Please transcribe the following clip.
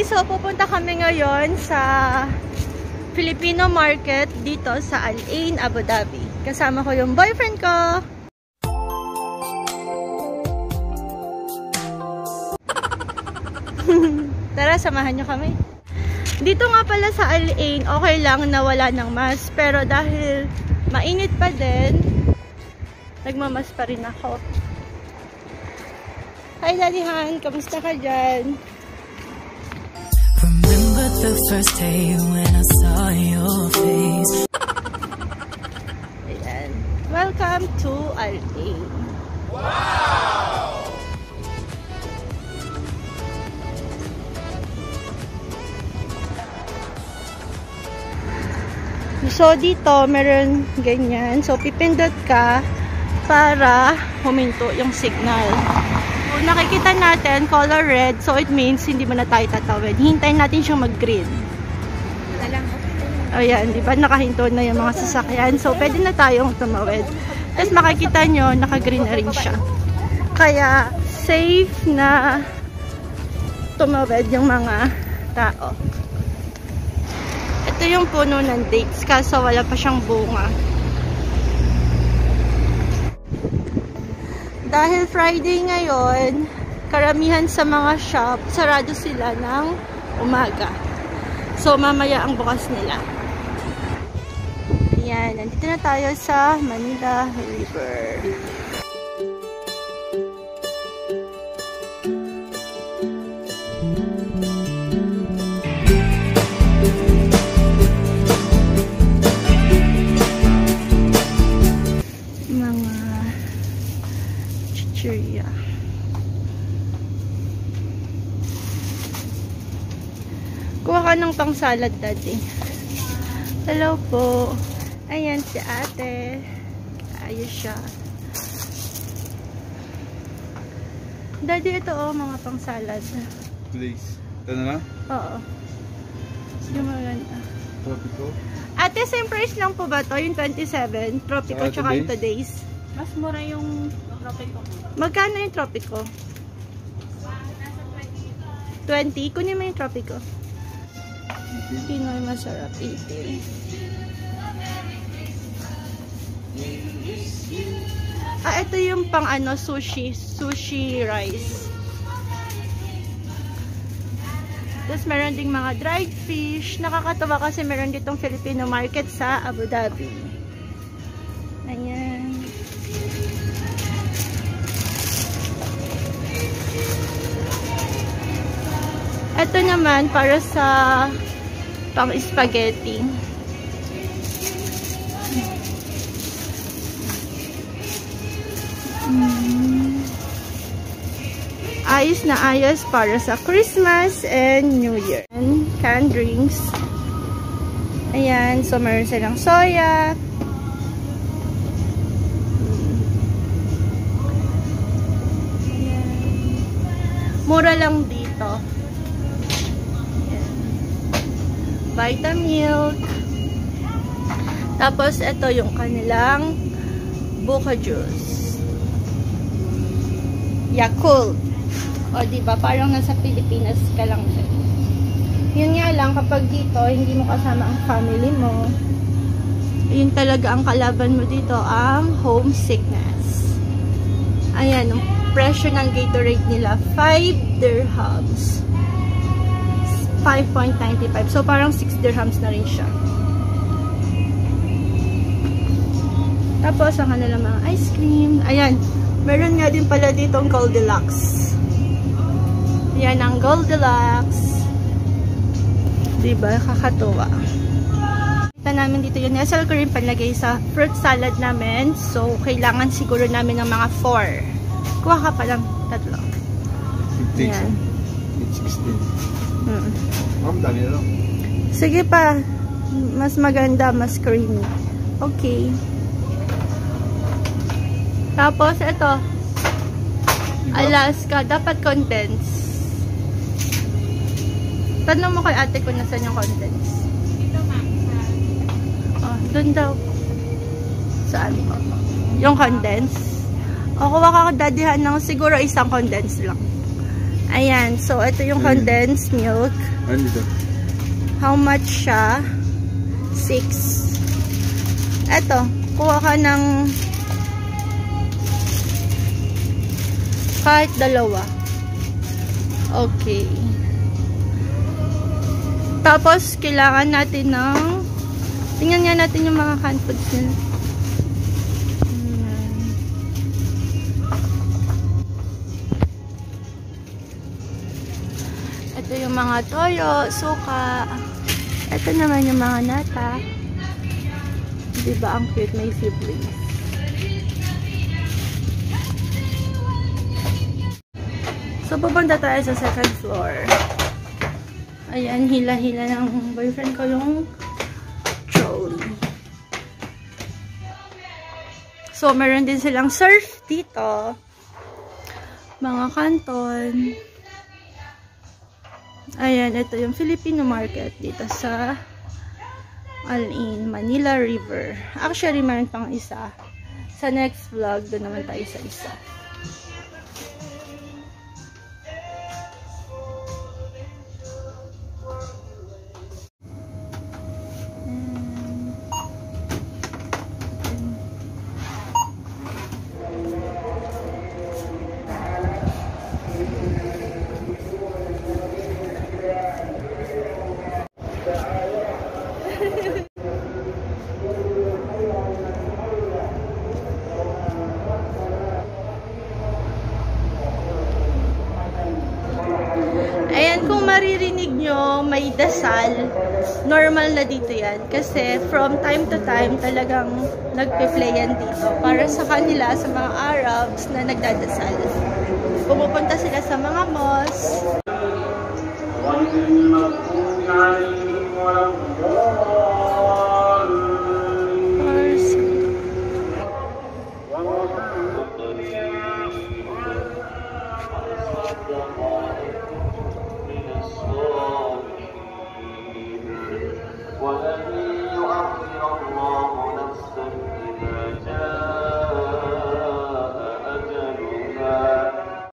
Okay, so pupunta kami ngayon sa Filipino market dito sa Al Ain, Abu Dhabi. Kasama ko yung boyfriend ko. Tara, samahan nyo kami. Dito nga pala sa Al Ain, okay lang na wala ng mask. Pero dahil mainit pa din, nagmamas pa rin ako. Hi, Dadihan. Kamusta ka dyan? The first day when I saw your face. Ayan. Welcome to Al Ain. Wow! So dito meron ganyan. So pipindot ka para huminto yung signal. Nakikita natin color red, so it means hindi mo na tayo tatawid. Hintayin natin siyang mag-green. Ayan, diba? Nakahinto na yung mga sasakyan. So, pwede na tayong tumawid. Tapos makikita nyo, naka-green na rin siya. Kaya, safe na tumawid yung mga tao. Ito yung puno ng dates, kaso wala pa siyang bunga. Dahil Friday ngayon, karamihan sa mga shop, sarado sila ng umaga. So, mamaya ang bukas nila. Ayan, nandito na tayo sa Manila River. Kuha ka ng pang salad, Daddy. Hello po. Ayan si ate. Ayos siya. Daddy, ito o, mga pang salad. Please. Ito na lang? Oo. Tropico? Ate, same price lang po ba ito? Yung 27. Tropico tsaka yung today's. Mas mura yung Tropico. Magkano yung Tropico? 20. Kunin mo yung Tropico. Pinoy masarap. 80. Ah, ito yung pang ano, sushi. Sushi rice. Tapos meron ding mga dried fish. Nakakatawa kasi meron ditong Filipino market sa Abu Dhabi. Ayan. Ito naman para sa pang spaghetti. Ayos na ayos para sa Christmas and New Year. And canned drinks. Ayan, so meron silang soya. Ayan. Mura lang dito. Vitamilk. Tapos, ito yung kanilang buka juice. Yakult. O, diba? Parang nasa Pilipinas ka lang. Yun nga lang, kapag dito, hindi mo kasama ang family mo. Yun talaga ang kalaban mo dito, ang homesickness. Ayan, ang presyo ng Gatorade nila, 5 dirhams. 5.95. So, parang 6 dirhams na rin siya. Tapos, ang kanilang mga ice cream. Ayan. Meron nga din pala dito ang Goldilocks. Ayan ang Goldilocks. Diba? Kakatuwa. Kita namin dito yung nestle cream panlagay sa fruit salad namin. So, kailangan siguro namin ng mga 4. Kuha ka palang 3. Ayan. It's 16. Ma'am, dami na lang. Sige pa. Mas maganda, mas creamy. Okay. Tapos, ito. Alaska. Dapat condensed. Tanong mo kay ate kung nasan yung condensed. Dito, ma'am. Oh, dun daw. Saan? Yung condensed. O, kuha ka, Dadihan, ng siguro isang condensed lang. Ayan. So, ito yung condensed milk. How much siya? 6. Eto. Kuha ka ng kahit 2. Okay. Tapos, kailangan natin ng tingnan nga natin yung mga canned foods nila. Ito yung mga toyo, suka. Ito naman yung mga nata. Diba ang cute? May siblings. So, pupunta tayo sa second floor. Ayan, hila-hila ng boyfriend ko yung trolley. So, meron din silang surf dito. Mga kanton. Ayan, ito yung Filipino market dito sa Al Ain, Manila River. Actually, meron pang isa. Sa next vlog, doon naman tayo sa isa. May dasal. Normal na dito yan. Kasi from time to time talagang nagpe-play yan dito. Para sa kanila, sa mga Arabs na nagdadasal. Pumupunta sila sa mga mosque. Well,